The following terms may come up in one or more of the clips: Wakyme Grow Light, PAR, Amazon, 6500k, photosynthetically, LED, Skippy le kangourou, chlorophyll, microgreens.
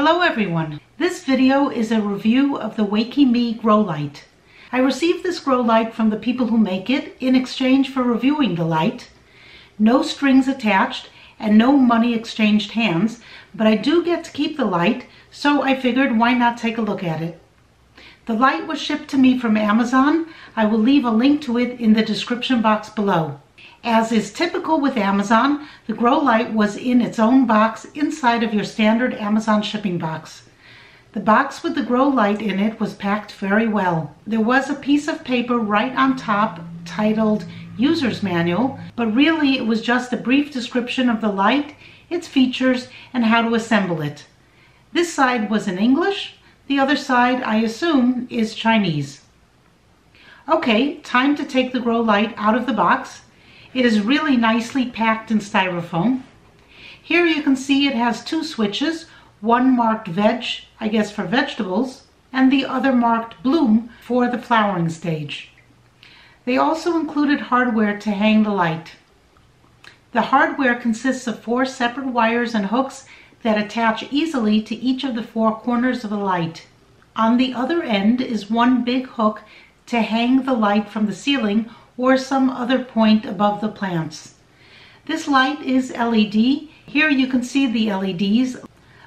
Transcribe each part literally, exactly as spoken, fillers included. Hello everyone. This video is a review of the Wakyme Grow Light. I received this grow light from the people who make it in exchange for reviewing the light. No strings attached and no money exchanged hands, but I do get to keep the light, so I figured why not take a look at it. The light was shipped to me from Amazon. I will leave a link to it in the description box below. As is typical with Amazon, the grow light was in its own box inside of your standard Amazon shipping box. The box with the grow light in it was packed very well. There was a piece of paper right on top titled User's Manual, but really it was just a brief description of the light, its features, and how to assemble it. This side was in English, the other side, I assume, is Chinese. Okay, time to take the grow light out of the box. It is really nicely packed in styrofoam. Here you can see it has two switches, one marked veg, I guess for vegetables, and the other marked bloom for the flowering stage. They also included hardware to hang the light. The hardware consists of four separate wires and hooks that attach easily to each of the four corners of the light. On the other end is one big hook to hang the light from the ceiling or some other point above the plants. This light is L E D. Here you can see the L E Ds,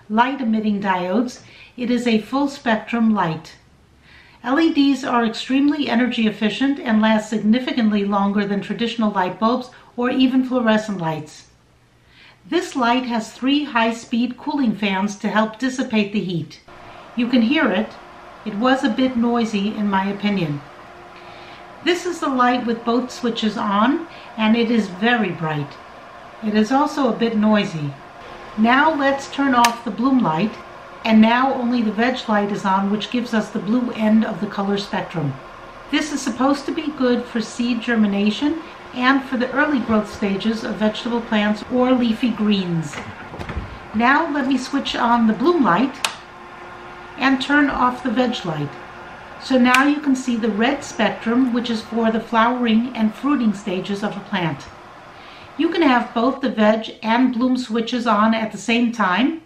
light emitting diodes. It is a full spectrum light. L E Ds are extremely energy efficient and last significantly longer than traditional light bulbs or even fluorescent lights. This light has three high-speed cooling fans to help dissipate the heat. You can hear it. It was a bit noisy in my opinion. This is the light with both switches on, and it is very bright. It is also a bit noisy. Now let's turn off the bloom light, and now only the veg light is on, which gives us the blue end of the color spectrum. This is supposed to be good for seed germination and for the early growth stages of vegetable plants or leafy greens. Now let me switch on the bloom light and turn off the veg light. So now you can see the red spectrum, which is for the flowering and fruiting stages of a plant. You can have both the veg and bloom switches on at the same time,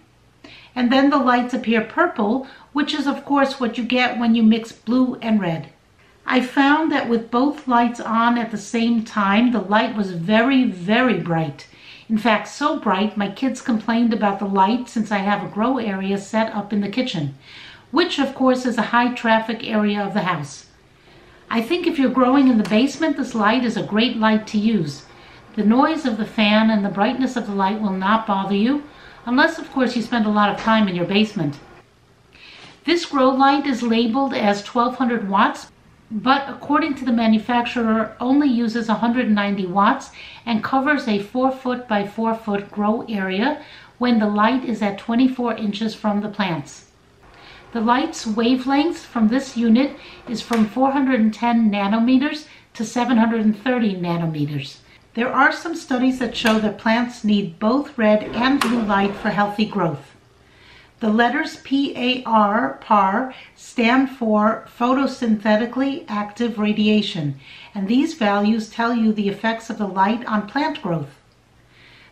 and then the lights appear purple, which is of course what you get when you mix blue and red. I found that with both lights on at the same time, the light was very, very bright. In fact, so bright my kids complained about the light since I have a grow area set up in the kitchen, which of course is a high traffic area of the house. I think if you're growing in the basement, this light is a great light to use. The noise of the fan and the brightness of the light will not bother you, unless of course you spend a lot of time in your basement. This grow light is labeled as twelve hundred watts, but according to the manufacturer only uses one hundred ninety watts and covers a four foot by four foot grow area when the light is at twenty-four inches from the plants. The light's wavelength from this unit is from four hundred ten nanometers to seven hundred thirty nanometers. There are some studies that show that plants need both red and blue light for healthy growth. The letters P A R, P A R stand for photosynthetically active radiation, and these values tell you the effects of the light on plant growth.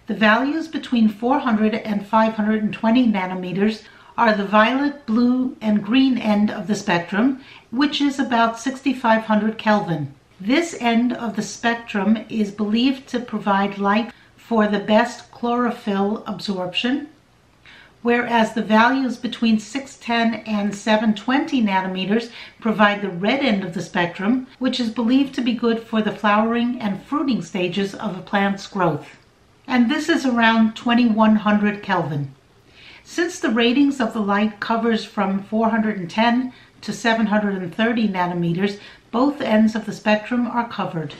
The values between four hundred and five hundred twenty nanometers are the violet, blue, and green end of the spectrum, which is about sixty-five hundred Kelvin. This end of the spectrum is believed to provide light for the best chlorophyll absorption, whereas the values between six ten and seven twenty nanometers provide the red end of the spectrum, which is believed to be good for the flowering and fruiting stages of a plant's growth. And this is around twenty-one hundred Kelvin. Since the ratings of the light covers from four hundred ten to seven hundred thirty nanometers, both ends of the spectrum are covered.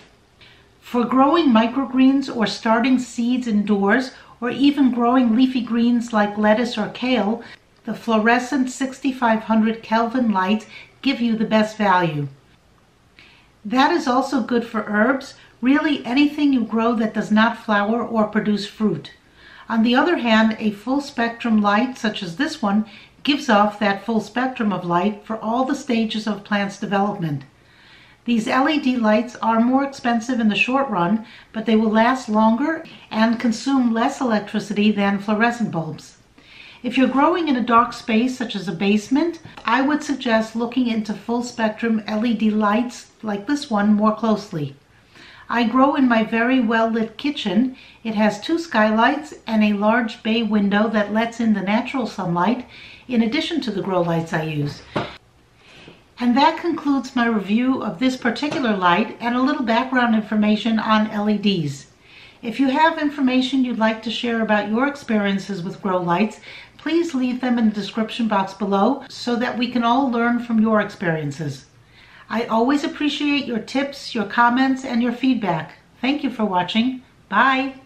For growing microgreens or starting seeds indoors, or even growing leafy greens like lettuce or kale, the fluorescent sixty-five hundred Kelvin lights give you the best value. That is also good for herbs, really anything you grow that does not flower or produce fruit. On the other hand, a full spectrum light such as this one gives off that full spectrum of light for all the stages of plants' development. These L E D lights are more expensive in the short run, but they will last longer and consume less electricity than fluorescent bulbs. If you're growing in a dark space, such as a basement, I would suggest looking into full spectrum L E D lights like this one more closely. I grow in my very well-lit kitchen. It has two skylights and a large bay window that lets in the natural sunlight, in addition to the grow lights I use. And that concludes my review of this particular light and a little background information on L E Ds. If you have information you'd like to share about your experiences with grow lights, please leave them in the description box below so that we can all learn from your experiences. I always appreciate your tips, your comments, and your feedback. Thank you for watching. Bye!